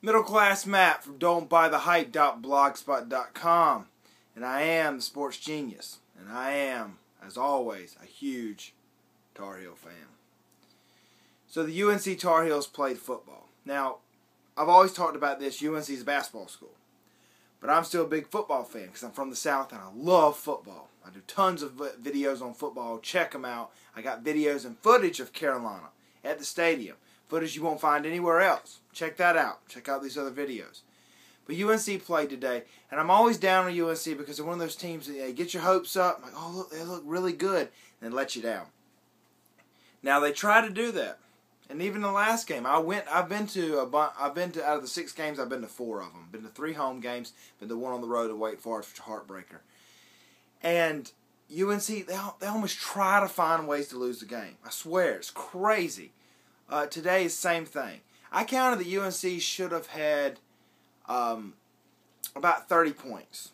Middle Class Matt from don'tbuythehype.blogspot.com, and I am the Sports Genius, and I am, as always, a huge Tar Heel fan. So the UNC Tar Heels played football. Now, I've always talked about this, UNC's a basketball school. But I'm still a big football fan because I'm from the South and I love football. I do tons of videos on football. Check them out. I got videos and footage of Carolina at the stadium. Footage you won't find anywhere else. Check that out. Check out these other videos. But UNC played today. And I'm always down on UNC because they're one of those teams that they get your hopes up. I'm like, oh, look, they look really good. And they let you down. Now, they try to do that. And even the last game, I've been to out of the 6 games, I've been to 4 of them. Been to 3 home games, been to 1 on the road to Wake Forest, which is a heartbreaker. And UNC, they almost try to find ways to lose the game. I swear, it's crazy. Today is the same thing. I counted that UNC should have had about 30 points.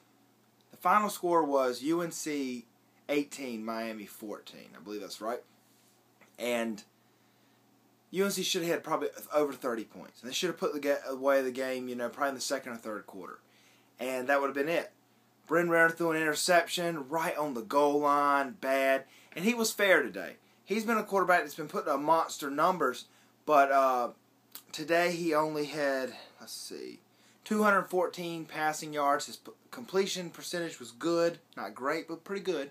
The final score was UNC 18, Miami 14. I believe that's right. And UNC should have had probably over 30 points. And they should have put away the game, you know, probably in the second or third quarter. And that would have been it. Bryn Renner threw an interception right on the goal line, bad. And he was fair today. He's been a quarterback that's been putting up monster numbers. But today he only had, 214 passing yards. His completion percentage was good. Not great, but pretty good.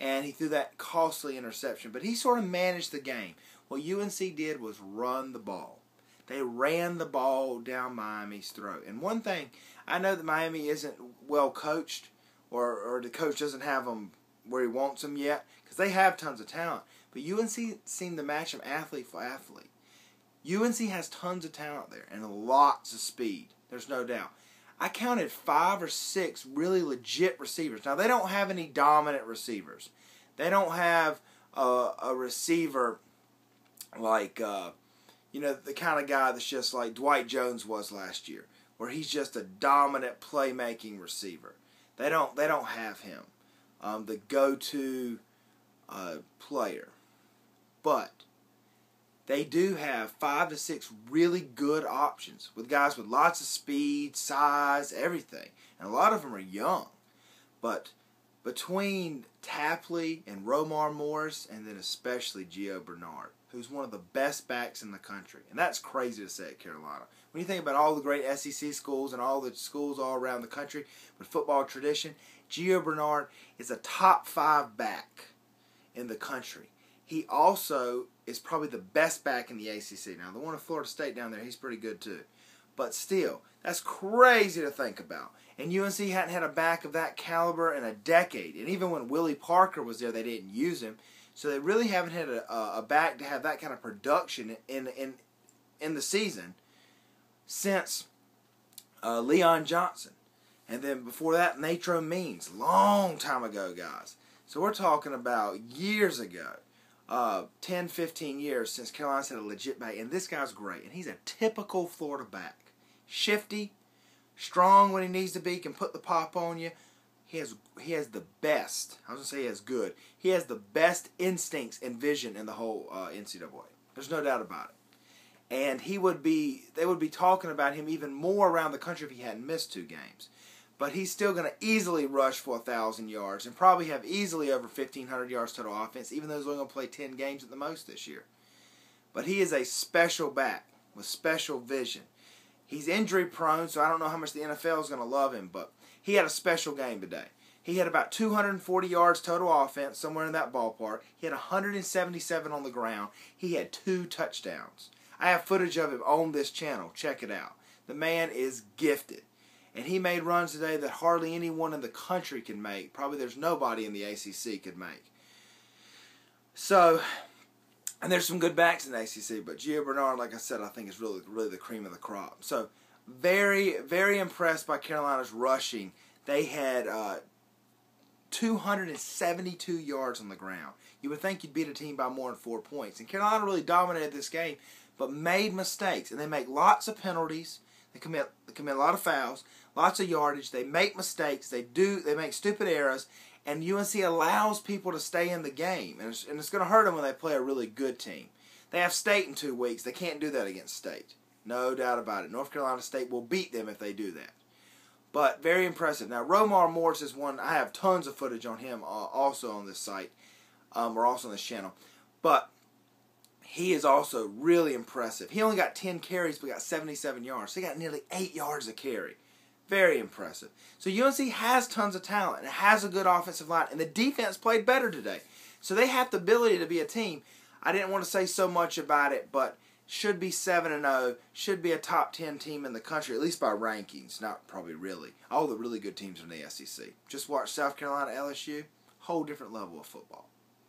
And he threw that costly interception. But he sort of managed the game. What UNC did was run the ball. They ran the ball down Miami's throat. And one thing, I know that Miami isn't well coached, or the coach doesn't have them where he wants them yet, because they have tons of talent. But UNC seemed to match them athlete for athlete. UNC has tons of talent there and lots of speed. There's no doubt. I counted 5 or 6 really legit receivers. Now, they don't have any dominant receivers. They don't have a receiver like, the kind of guy that's just like Dwight Jones was last year, where he's just a dominant playmaking receiver. They don't have him, the go-to player. But they do have 5 to 6 really good options with guys with lots of speed, size, everything. And a lot of them are young. But between Tapley and Romar Morris, and then especially Gio Bernard, who's one of the best backs in the country. And that's crazy to say at Carolina. When you think about all the great SEC schools and all the schools all around the country with football tradition, Gio Bernard is a top 5 back in the country. He also is probably the best back in the ACC. Now, the one at Florida State down there, he's pretty good too. But still, that's crazy to think about. And UNC hadn't had a back of that caliber in a decade. And even when Willie Parker was there, they didn't use him. So they really haven't had a back to have that kind of production in the season since Leon Johnson. And then before that, Natrone Means, long time ago, guys. So we're talking about years ago, 10, 15 years since Carolina's had a legit back. And this guy's great. And he's a typical Florida back. Shifty, strong when he needs to be, can put the pop on you. He has the best, I was going to say he has good, he has the best instincts and vision in the whole NCAA. There's no doubt about it. And they would be talking about him even more around the country if he hadn't missed 2 games. But he's still going to easily rush for 1,000 yards and probably have easily over 1,500 yards total offense, even though he's only going to play 10 games at the most this year. But he is a special back with special vision. He's injury prone, so I don't know how much the NFL is going to love him, but he had a special game today. He had about 240 yards total offense, somewhere in that ballpark. He had 177 on the ground. He had 2 touchdowns. I have footage of him on this channel. Check it out. The man is gifted. And he made runs today that hardly anyone in the country can make. Probably there's nobody in the ACC could make. So, and there's some good backs in the ACC, but Gio Bernard, like I said, I think is really the cream of the crop. So, very, very impressed by Carolina's rushing. They had 272 yards on the ground. You would think you'd beat a team by more than 4 points. And Carolina really dominated this game, but made mistakes. And they make lots of penalties. They commit a lot of fouls, lots of yardage. They make mistakes. They make stupid errors. And UNC allows people to stay in the game. And it's going to hurt them when they play a really good team. They have State in 2 weeks. They can't do that against State. No doubt about it. North Carolina State will beat them if they do that. But very impressive. Now, Romar Morris is one. I have tons of footage on him also on this site, or also on this channel. But he is also really impressive. He only got 10 carries, but got 77 yards. So he got nearly 8 yards a carry. Very impressive. So UNC has tons of talent, and it has a good offensive line, and the defense played better today. So they have the ability to be a team. I didn't want to say so much about it, but should be 7-0, should be a top 10 team in the country, at least by rankings, not probably really. All the really good teams in the SEC. Just watch South Carolina, LSU, whole different level of football.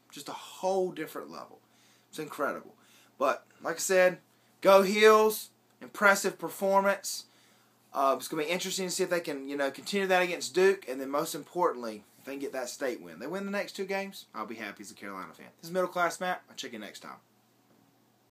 Just a whole different level. It's incredible. But, like I said, go Heels, impressive performance. It's going to be interesting to see if they can, you know, continue that against Duke, and then most importantly, if they can get that state win. They win the next two games, I'll be happy as a Carolina fan. This is Middle Class Matt. I'll check you next time.